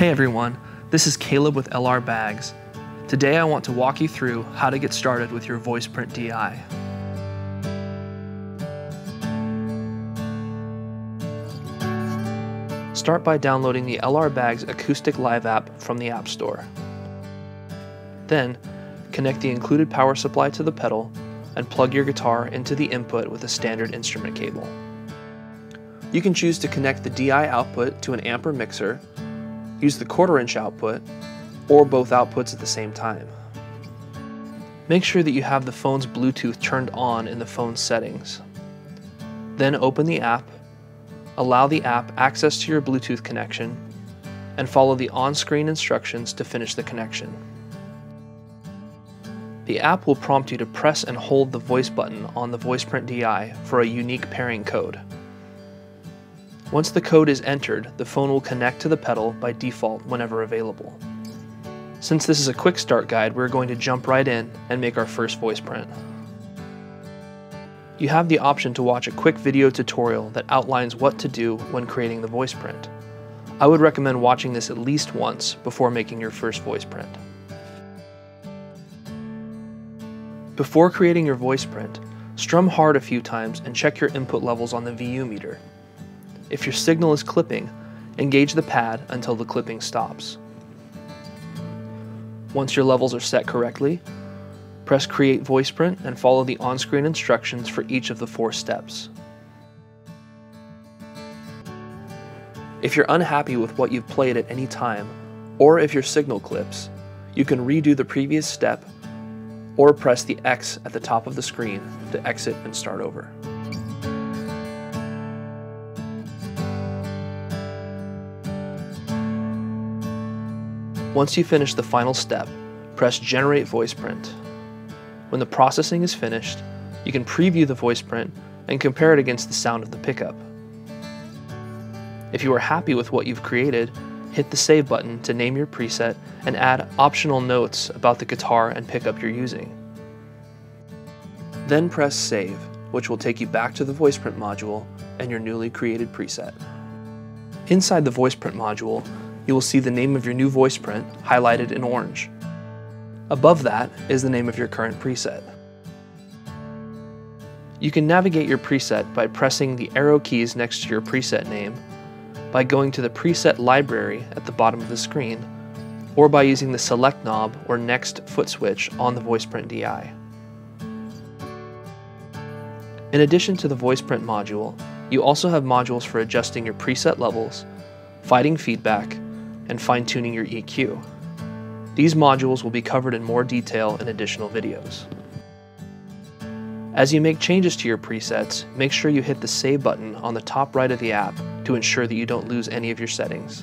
Hey everyone, this is Caleb with L.R. Baggs. Today I want to walk you through how to get started with your VoicePrint DI. Start by downloading the L.R. Baggs Acoustic Live app from the App Store. Then, connect the included power supply to the pedal and plug your guitar into the input with a standard instrument cable. You can choose to connect the DI output to an amp or mixer, use the 1/4-inch output, or both outputs at the same time. Make sure that you have the phone's Bluetooth turned on in the phone's settings. Then open the app, allow the app access to your Bluetooth connection, and follow the on-screen instructions to finish the connection. The app will prompt you to press and hold the voice button on the VoicePrint DI for a unique pairing code. Once the code is entered, the phone will connect to the pedal by default whenever available. Since this is a quick start guide, we're going to jump right in and make our first voice print. You have the option to watch a quick video tutorial that outlines what to do when creating the voice print. I would recommend watching this at least once before making your first voice print. Before creating your voice print, strum hard a few times and check your input levels on the VU meter. If your signal is clipping, engage the pad until the clipping stops. Once your levels are set correctly, press Create VoicePrint and follow the on-screen instructions for each of the 4 steps. If you're unhappy with what you've played at any time, or if your signal clips, you can redo the previous step or press the X at the top of the screen to exit and start over. Once you finish the final step, press Generate VoicePrint. When the processing is finished, you can preview the VoicePrint and compare it against the sound of the pickup. If you are happy with what you've created, hit the Save button to name your preset and add optional notes about the guitar and pickup you're using. Then press Save, which will take you back to the VoicePrint module and your newly created preset. Inside the VoicePrint module, you will see the name of your new voice print highlighted in orange. Above that is the name of your current preset. You can navigate your preset by pressing the arrow keys next to your preset name, by going to the preset library at the bottom of the screen, or by using the select knob or next foot switch on the VoicePrint DI. In addition to the VoicePrint module, you also have modules for adjusting your preset levels, fighting feedback, and fine-tuning your EQ. These modules will be covered in more detail in additional videos. As you make changes to your presets, make sure you hit the Save button on the top right of the app to ensure that you don't lose any of your settings.